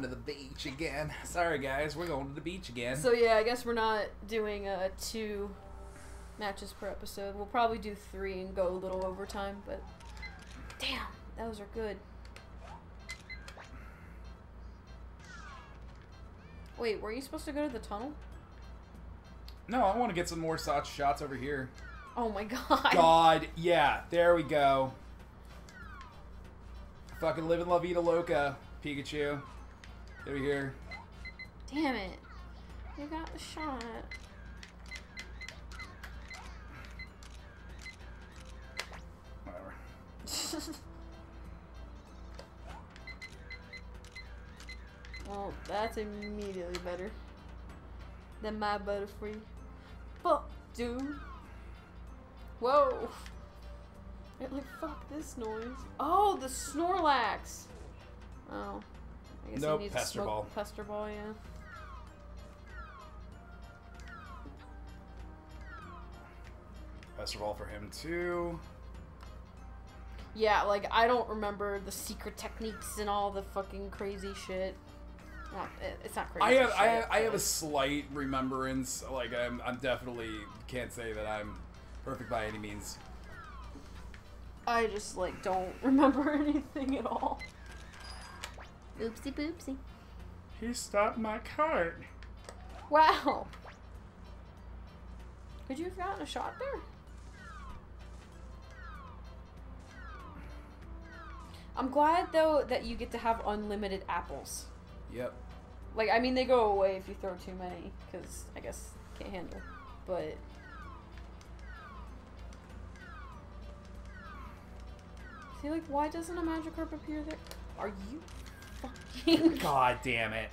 going to the beach again. Sorry, guys. We're going to the beach again. So, yeah, I guess we're not doing 2 matches per episode. We'll probably do 3 and go a little overtime, but... Damn, those are good. Wait, were you supposed to go to the tunnel? No, I want to get some more shots over here. Oh, my God. God, yeah. There we go. Fucking live and love Vida Loca, Pikachu. Over here. Damn it. You got the shot. Whatever. Well, that's immediately better than my Butterfree. Fuck, dude. Whoa. Like, fuck this noise. Oh, the Snorlax! Oh. I guess nope, he needs to smoke Pester Ball, yeah. Pester Ball for him, too. Yeah, like, I don't remember the secret techniques and all the fucking crazy shit. Not, it's not crazy shit. I have a slight remembrance. Like, I'm definitely can't say that I'm perfect by any means. I just, like, don't remember anything at all. Oopsie boopsie. He stopped my cart. Wow. Could you have gotten a shot there? I'm glad, though, that you get to have unlimited apples. Yep. Like, I mean, they go away if you throw too many, because I guess can't handle. But... See, like, why doesn't a Magikarp appear there? Are you fucking... God damn it.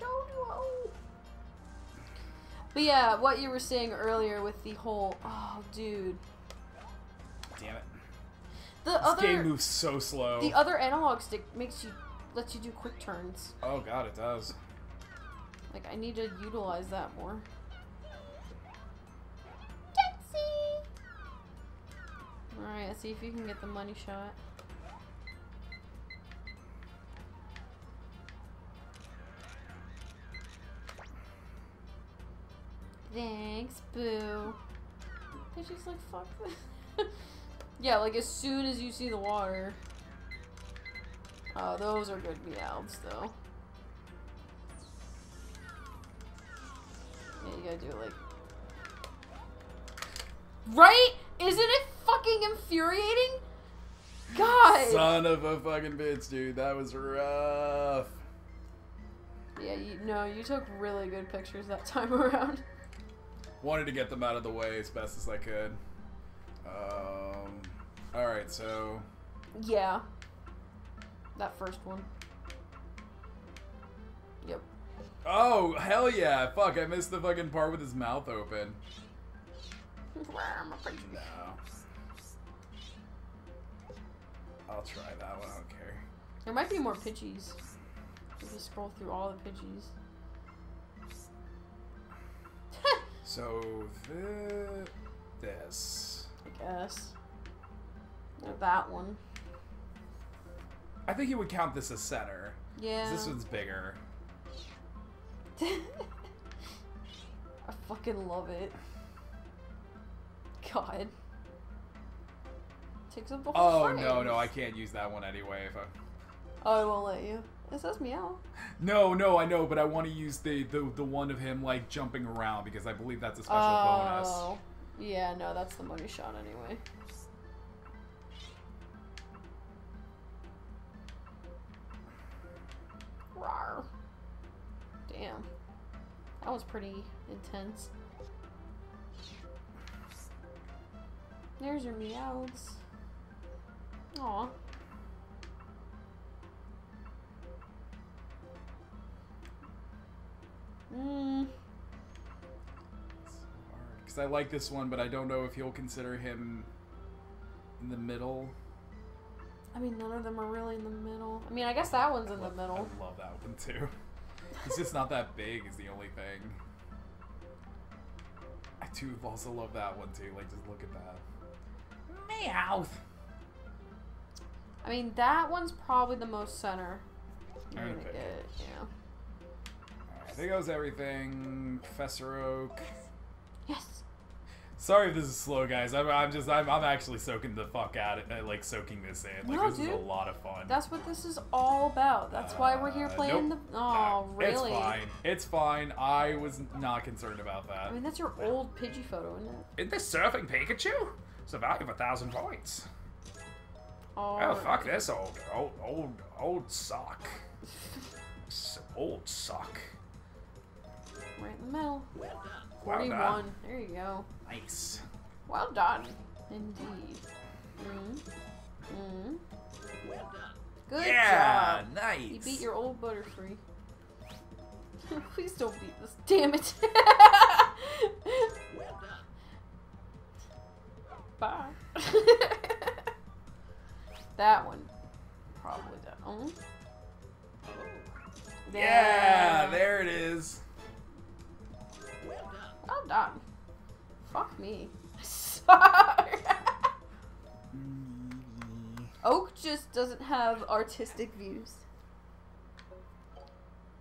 Don't know. But yeah, what you were saying earlier with the whole... Oh, dude. Damn it. This game moves so slow. The other analog stick lets you do quick turns. Oh, God, it does. Like, I need to utilize that more. Alright, let's see if you can get the money shot. Thanks, boo. Pidgey's like, fuck this. Yeah, like as soon as you see the water. Oh, those are good meows, though. Yeah, you gotta do it like... Right? Isn't it fucking infuriating? God! Son of a fucking bitch, dude. That was rough. Yeah, you took really good pictures that time around. Wanted to get them out of the way as best as I could. Alright, so... Yeah. That first one. Yep. Oh, hell yeah. Fuck, I missed the fucking part with his mouth open. No. I'll try that one, I don't care. There might be more Pidgeys. We'll just scroll through all the Pidgeys. So, this. I guess. Or that one. I think you would count this as center. Yeah. This one's bigger. I fucking love it. God. Takes up the whole frame. Oh, no, I can't use that one anyway. Oh, I won't let you. It says meow. No, I know, but I want to use the one of him, like, jumping around, because I believe that's a special bonus. Oh. Yeah, no, that's the money shot anyway. Rawr. Damn. That was pretty intense. There's your meows. Aw. Because I like this one, but I don't know if you'll consider him in the middle. I mean, none of them are really in the middle. I mean, I guess that one's in the middle. I love that one, too. He's just not that big is the only thing. I, too, also love that one, too. Like, just look at that. Meowth. I mean, that one's probably the most center. You're gonna get it, yeah. Alright, there goes everything. Professor Oak. Yes. Sorry if this is slow, guys. I'm actually soaking the fuck out of it. Like soaking this in. Like, no, this is a lot of fun. That's what this is all about. That's why we're here playing the. Oh, really? It's fine. It's fine. I was not concerned about that. I mean, that's your old Pidgey photo, isn't it? Isn't this surfing Pikachu? It's a value of 1,000 points. All oh right. Fuck this old sock. Old sock. Right in the middle. Well done. 41. Well done. There you go. Nice. Well done. Indeed. Well done. Good job. Nice. You beat your old Butterfree. Please don't beat this. Damn it. Well done. Bye. That one. Probably the only. Oh. Yeah, there it is. Well done. Fuck me. Sorry. Oak just doesn't have artistic views.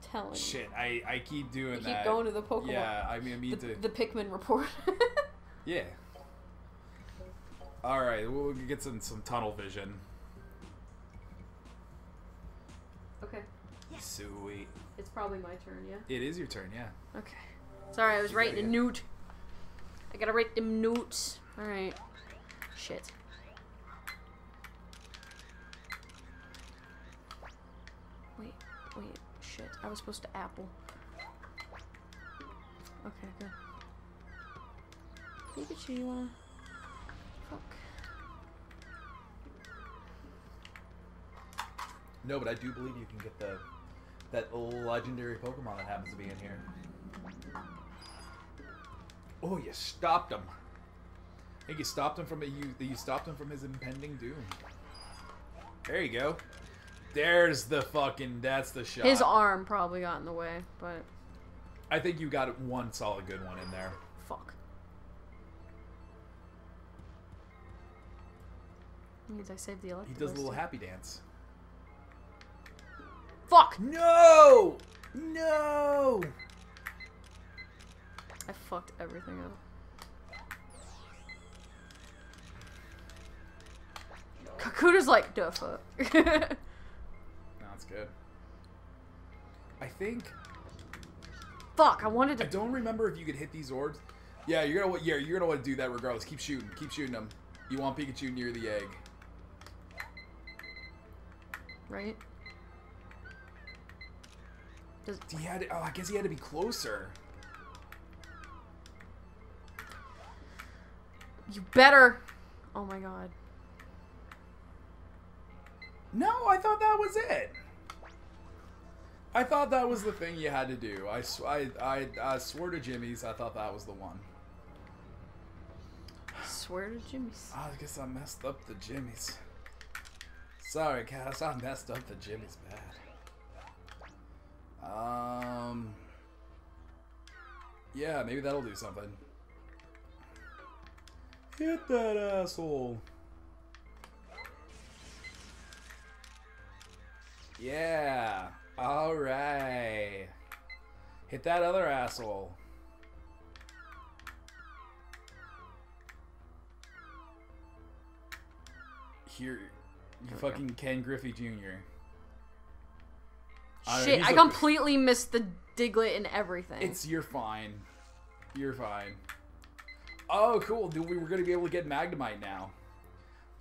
Telling. Shit, I keep doing that. Keep going to the Pokemon. Yeah, I mean, the Pikmin report. Yeah. All right, we'll get some tunnel vision. Okay. Sweet. It's probably my turn, yeah. It is your turn, yeah. Okay. Sorry, I was writing a note. I gotta write them notes. Alright. Shit. Wait, wait, shit. I was supposed to apple. Okay, good. Pikachu, you wanna... Fuck. No, but I do believe you can get the... that old legendary Pokemon that happens to be in here. Oh, you stopped him! I think you stopped him from you stopped him from his impending doom. There you go. There's the fucking. That's the shot. His arm probably got in the way, but I think you got one solid good one in there. Fuck. It means I saved the Electabuzz. He does a little happy dance. Fuck! No! No! I fucked everything up. Kakuna's like, duh, fuck. No, it's good. I think... Fuck, I wanted to... I don't remember if you could hit these orbs. Yeah, you're gonna want to do that regardless. Keep shooting. Keep shooting them. You want Pikachu near the egg. Right? He had to, oh, I guess he had to be closer. You better. Oh my god. No, I thought that was it. I thought that was the thing you had to do. I swore to Jimmy's. I thought that was the one. Swear to Jimmy's. I guess I messed up the Jimmy's. Sorry, guys. I messed up the Jimmy's bad. Yeah, maybe that'll do something. Hit that asshole. Yeah. All right. Hit that other asshole. Here, you fucking Ken Griffey Jr. Shit, I completely missed the Diglett and everything. You're fine. You're fine. Oh, cool. Dude, we were going to be able to get Magnemite now.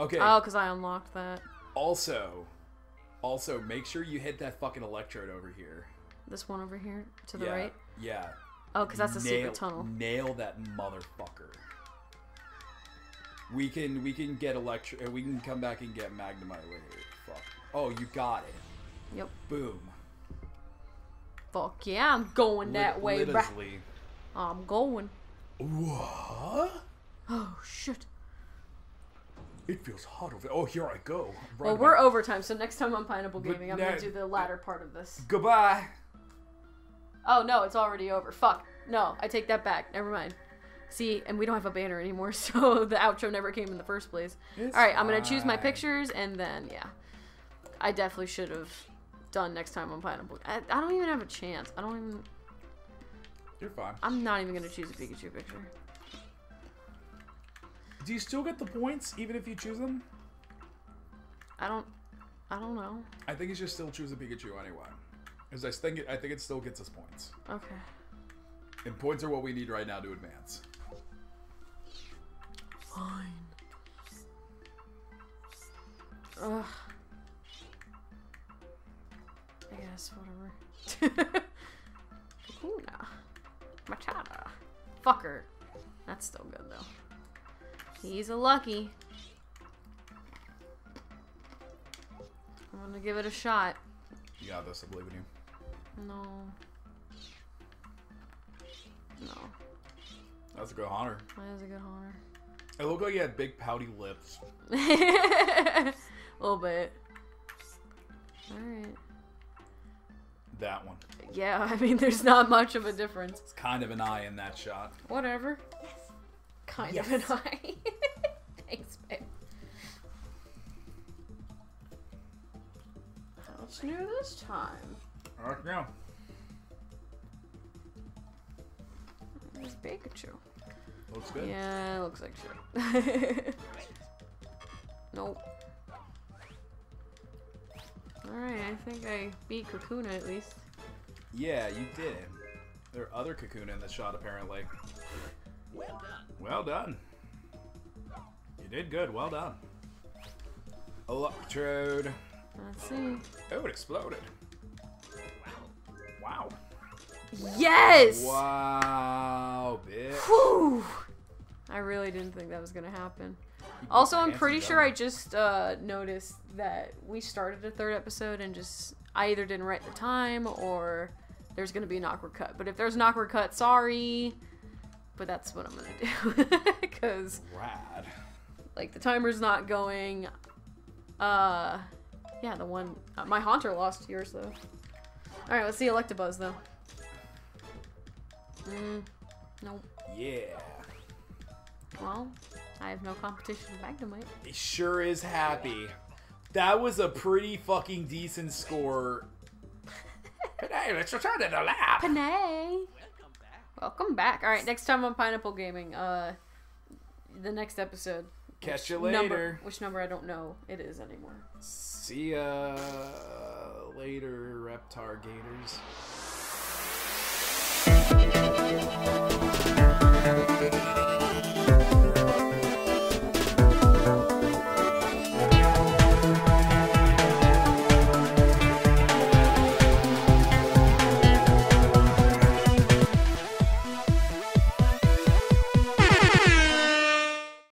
Okay. Oh, because I unlocked that. Also, make sure you hit that fucking Electrode over here. This one over here? To the right? Yeah. Oh, because that's a secret tunnel. Nail that motherfucker. We can get Electrode. We can come back and get Magnemite later. Fuck. Oh, you got it. Yep. Boom. Fuck yeah, I'm going that way, bruh. I'm going. What? Oh, shit. It feels hot over there. Oh, here I go. Right well, we're overtime, so next time on Pineapple Gaming, I'm going to do the latter part of this. Goodbye. Oh, no, it's already over. Fuck. No, I take that back. Never mind. See, and we don't have a banner anymore, so the outro never came in the first place. All right, I'm going to choose my pictures, and then, yeah. I definitely should have done next time on Pineapple. I don't even have a chance. I don't even... You're fine. I'm not even going to choose a Pikachu picture. Do you still get the points even if you choose them? I don't know. I think you should still choose a Pikachu anyway. Because I think it still gets us points. Okay. And points are what we need right now to advance. Fine. Ugh. I guess, whatever. Kakuna. Machada. Fucker. That's still good, though. He's a lucky. I'm gonna give it a shot. You got this, I believe in you. No. No. That's a good Haunter. That is a good Haunter. It looked like you had big pouty lips. A little bit. Alright. That one. Yeah, I mean, there's not much of a difference. It's kind of an eye in that shot. Whatever. Yes. Kind of an eye. Thanks, babe. What's new this time? Alright, now. There's Pikachu. Looks good. Yeah, it looks like shit. Nope. Alright, I think I beat Kakuna at least. Yeah, you did. There are other Kakuna in the shot, apparently. Well done. Well done. You did good. Well done. Electrode. Let's see. Oh, it exploded. Wow. Yes! Wow, bitch. Whew. I really didn't think that was going to happen. Also, I'm pretty sure I just noticed that we started a third episode and just... I either didn't write the time or there's going to be an awkward cut. But if there's an awkward cut, sorry. But that's what I'm going to do. Because... Rad. Like, the timer's not going. Yeah, the one... my Haunter lost yours, though. Alright, let's see Electabuzz, though. Nope. Yeah. Well, I have no competition with Magnemite. It sure is happy. That was a pretty fucking decent score. Panay, let's return to the lab. Panay. Welcome back. Welcome back. Alright, next time on Pineapple Gaming, the next episode. Catch you later. Which number I don't know it is anymore. See ya later, Reptar Gators.